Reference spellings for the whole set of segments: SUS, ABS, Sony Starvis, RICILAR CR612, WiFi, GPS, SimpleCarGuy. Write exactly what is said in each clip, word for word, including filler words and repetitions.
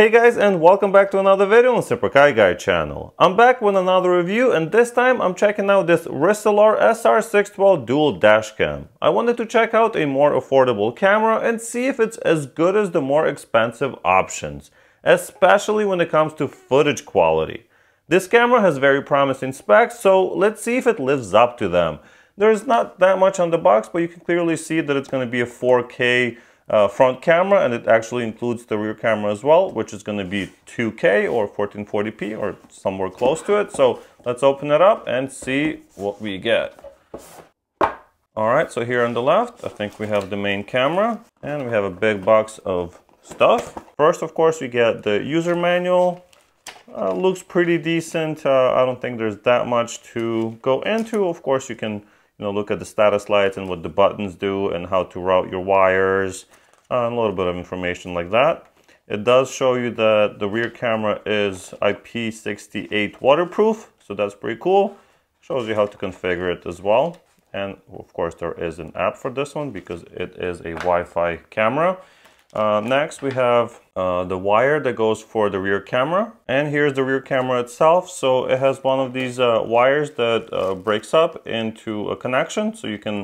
Hey guys, and welcome back to another video on SimpleCarGuy channel. I'm back with another review, and this time I'm checking out this RICILAR S R six twelve dual dash cam. I wanted to check out a more affordable camera and see if it's as good as the more expensive options, especially when it comes to footage quality. This camera has very promising specs, so let's see if it lives up to them. There's not that much on the box, but you can clearly see that it's going to be a four K Uh, front camera, and it actually includes the rear camera as well, which is going to be two K or fourteen forty P or somewhere close to it. So let's open it up and see what we get. All right, so here on the left, I think we have the main camera, and we have a big box of stuff. First, of course, we get the user manual. Uh, looks pretty decent. Uh, I don't think there's that much to go into. Of course, you can you know, look at the status lights and what the buttons do and how to route your wires. Uh, a little bit of information like that. It does show you that the rear camera is I P six eight waterproof, so that's pretty cool. Shows you how to configure it as well. And of course there is an app for this one because it is a Wi-Fi camera. Uh, next we have uh, the wire that goes for the rear camera, and here's the rear camera itself. So it has one of these uh, wires that uh, breaks up into a connection, so you can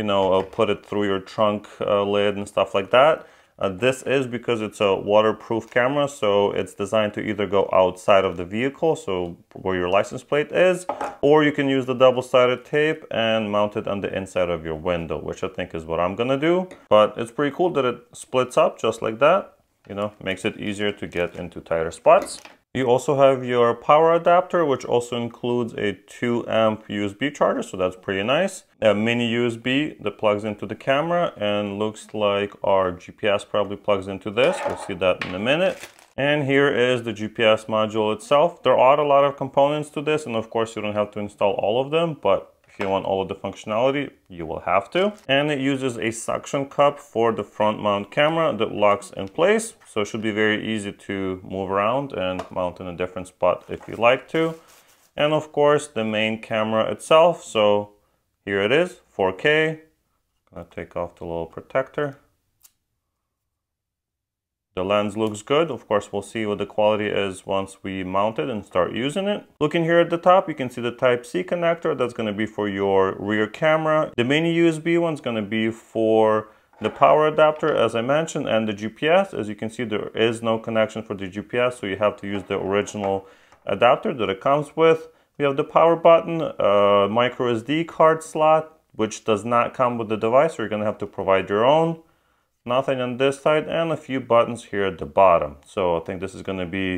you know, uh, put it through your trunk uh, lid and stuff like that. Uh, this is because it's a waterproof camera, so it's designed to either go outside of the vehicle, so where your license plate is, or you can use the double-sided tape and mount it on the inside of your window, which I think is what I'm gonna do. But it's pretty cool that it splits up just like that. You know, makes it easier to get into tighter spots. You also have your power adapter, which also includes a two amp U S B charger, so that's pretty nice. A mini U S B that plugs into the camera, and looks like our G P S probably plugs into this. We'll see that in a minute. And here is the G P S module itself. There are a lot of components to this, and of course you don't have to install all of them, but if you want all of the functionality, you will have to. And it uses a suction cup for the front mount camera that locks in place, so it should be very easy to move around and mount in a different spot if you like to. And of course the main camera itself, so here it is, four K. Gonna take off the little protector. The lens looks good. Of course, we'll see what the quality is once we mount it and start using it. Looking here at the top, you can see the Type C connector. That's going to be for your rear camera. The mini U S B one's going to be for the power adapter, as I mentioned, and the G P S. As you can see, there is no connection for the G P S, so you have to use the original adapter that it comes with. We have the power button, a micro S D card slot, which does not come with the device, so you're going to have to provide your own. Nothing on this side, and a few buttons here at the bottom. So I think this is going to be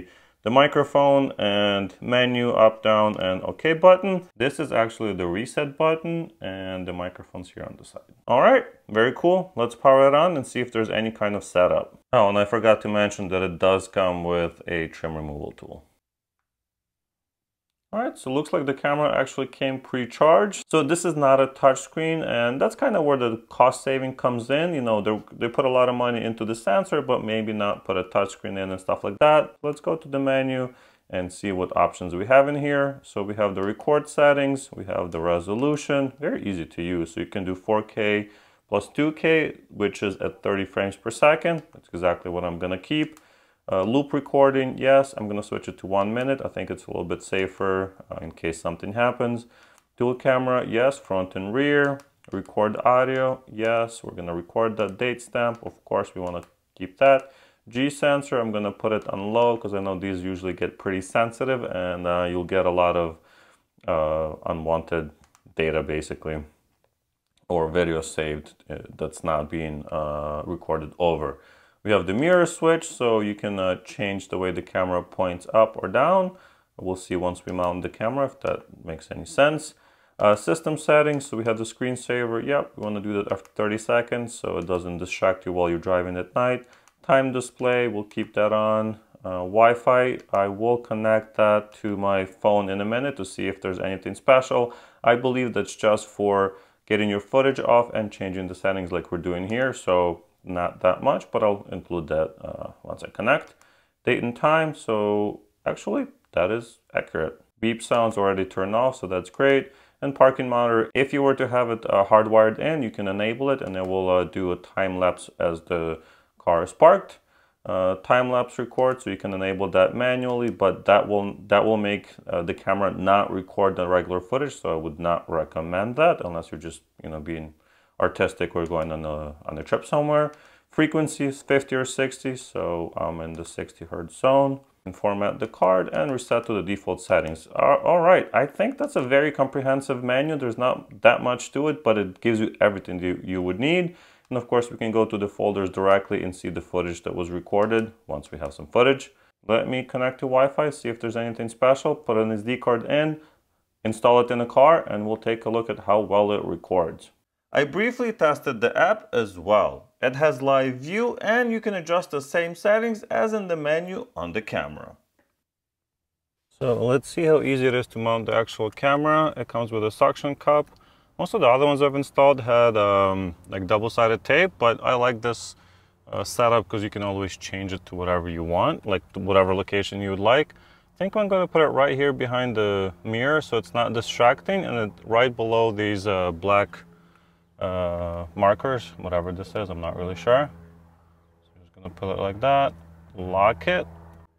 the microphone and menu, up, down, and OK button. This is actually the reset button, and the microphone's here on the side. All right, very cool. Let's power it on and see if there's any kind of setup. Oh, and I forgot to mention that it does come with a trim removal tool. All right, so it looks like the camera actually came pre-charged. So this is not a touchscreen, and that's kind of where the cost saving comes in. You know, they put a lot of money into the sensor, but maybe not put a touchscreen in and stuff like that. Let's go to the menu and see what options we have in here. So we have the record settings, we have the resolution, very easy to use. So you can do four K plus two K, which is at thirty frames per second. That's exactly what I'm gonna keep. Uh, loop recording, yes, I'm gonna switch it to one minute. I think it's a little bit safer uh, in case something happens. Dual camera, yes, front and rear. Record audio, yes, we're gonna record that date stamp. Of course, we wanna keep that. G sensor, I'm gonna put it on low because I know these usually get pretty sensitive, and uh, you'll get a lot of uh, unwanted data basically, or video saved that's not being uh, recorded over. We have the mirror switch, so you can uh, change the way the camera points up or down. We'll see once we mount the camera if that makes any sense. Uh, system settings, so we have the screensaver. Yep, we want to do that after thirty seconds so it doesn't distract you while you're driving at night. Time display, we'll keep that on. Uh, Wi-Fi, I will connect that to my phone in a minute to see if there's anything special. I believe that's just for getting your footage off and changing the settings like we're doing here. So not that much, but I'll include that uh, once I connect. Date and time, so actually that is accurate. Beep sounds already turned off, so that's great. And parking monitor, if you were to have it uh, hardwired in, you can enable it and it will uh, do a time lapse as the car is parked. uh, time-lapse record, so you can enable that manually, but that will that will make uh, the camera not record the regular footage, so I would not recommend that unless you're just, you know, being artistic or going on a, on a trip somewhere. Frequencies fifty or sixty, so I'm in the sixty hertz zone. Format the card and reset to the default settings. All right, I think that's a very comprehensive menu. There's not that much to it, but it gives you everything you, you would need. And of course, we can go to the folders directly and see the footage that was recorded once we have some footage. Let me connect to Wi-Fi, see if there's anything special, put an S D card in, install it in the car, and we'll take a look at how well it records. I briefly tested the app as well. It has live view and you can adjust the same settings as in the menu on the camera. So let's see how easy it is to mount the actual camera. It comes with a suction cup. Most of the other ones I've installed had um, like double-sided tape, but I like this uh, setup because you can always change it to whatever you want, like whatever location you would like. I think I'm going to put it right here behind the mirror so it's not distracting, and it, right below these uh, black uh markers, whatever this is, I'm not really sure, so I'm just gonna put it like that, lock it.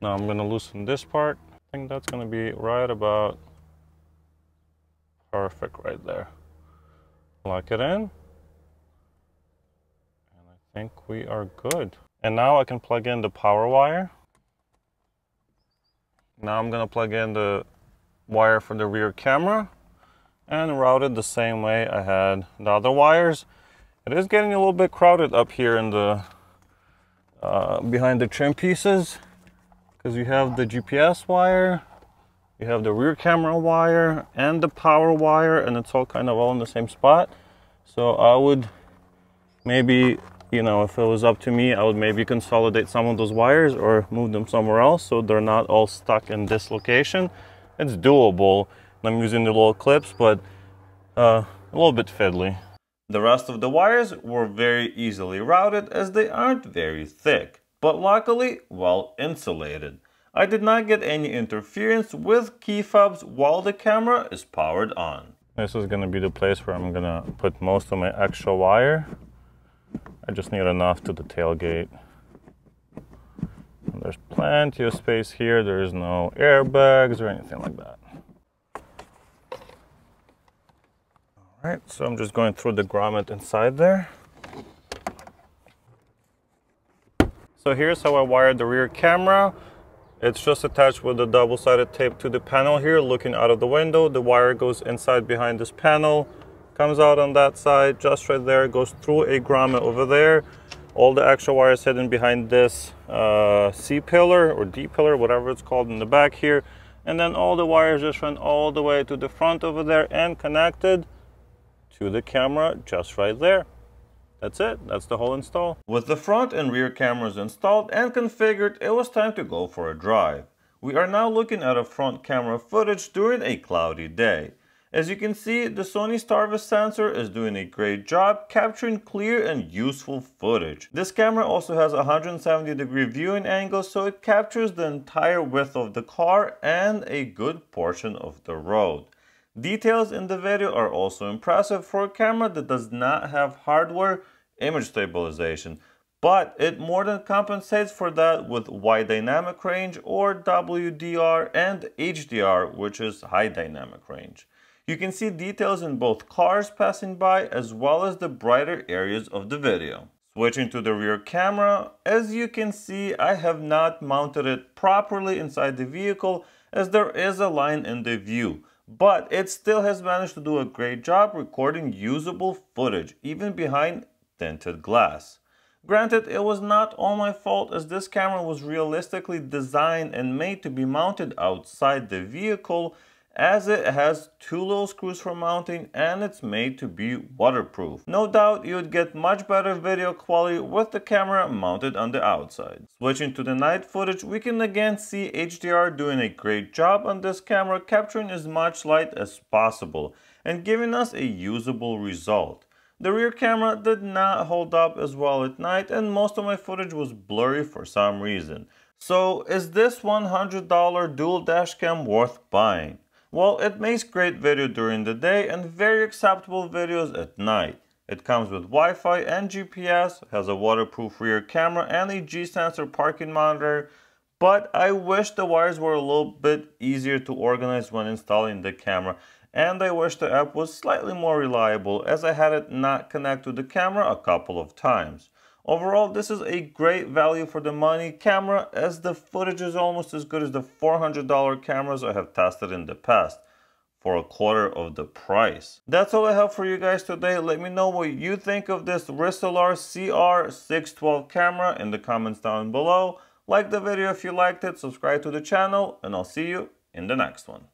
Now I'm gonna loosen this part. I think that's gonna be right about perfect right there. Lock it in, and I think we are good. And now I can plug in the power wire. Now I'm gonna plug in the wire for the rear camera and routed the same way I had the other wires. It is getting a little bit crowded up here in the uh, behind the trim pieces, because you have the G P S wire, you have the rear camera wire, and the power wire, and it's all kind of all in the same spot. So I would maybe, you know, if it was up to me, I would maybe consolidate some of those wires or move them somewhere else so they're not all stuck in this location. It's doable. I'm using the little clips, but uh, a little bit fiddly. The rest of the wires were very easily routed as they aren't very thick, but luckily well insulated. I did not get any interference with key fobs while the camera is powered on. This is going to be the place where I'm going to put most of my extra wire. I just need enough to the tailgate. And there's plenty of space here. There is no airbags or anything like that. All right, so I'm just going through the grommet inside there. So here's how I wired the rear camera. It's just attached with the double-sided tape to the panel here, looking out of the window. The wire goes inside behind this panel, comes out on that side, just right there, goes through a grommet over there. All the extra wire is hidden behind this uh, C-pillar or D-pillar, whatever it's called in the back here. And then all the wires just run all the way to the front over there and connected to the camera just right there. That's it, that's the whole install. With the front and rear cameras installed and configured, it was time to go for a drive. We are now looking at a front camera footage during a cloudy day. As you can see, the Sony Starvis sensor is doing a great job capturing clear and useful footage. This camera also has a one hundred seventy degree viewing angle, so it captures the entire width of the car and a good portion of the road. Details in the video are also impressive for a camera that does not have hardware image stabilization, but it more than compensates for that with wide dynamic range, or W D R, and H D R, which is high dynamic range. You can see details in both cars passing by as well as the brighter areas of the video. Switching to the rear camera, as you can see, I have not mounted it properly inside the vehicle as there is a line in the view. But it still has managed to do a great job recording usable footage, even behind tinted glass. Granted, it was not all my fault, as this camera was realistically designed and made to be mounted outside the vehicle, as it has two little screws for mounting and it's made to be waterproof. No doubt you would get much better video quality with the camera mounted on the outside. Switching to the night footage, we can again see H D R doing a great job on this camera, capturing as much light as possible and giving us a usable result. The rear camera did not hold up as well at night and most of my footage was blurry for some reason. So is this one hundred dollar dual dash cam worth buying? Well, it makes great video during the day and very acceptable videos at night. It comes with Wi-Fi and G P S, has a waterproof rear camera and a G-sensor parking monitor, but I wish the wires were a little bit easier to organize when installing the camera, and I wish the app was slightly more reliable as I had it not connect to the camera a couple of times. Overall, this is a great value for the money camera as the footage is almost as good as the four hundred dollar cameras I have tested in the past, for a quarter of the price. That's all I have for you guys today. Let me know what you think of this RICILAR C R six twelve camera in the comments down below. Like the video if you liked it, subscribe to the channel, and I'll see you in the next one.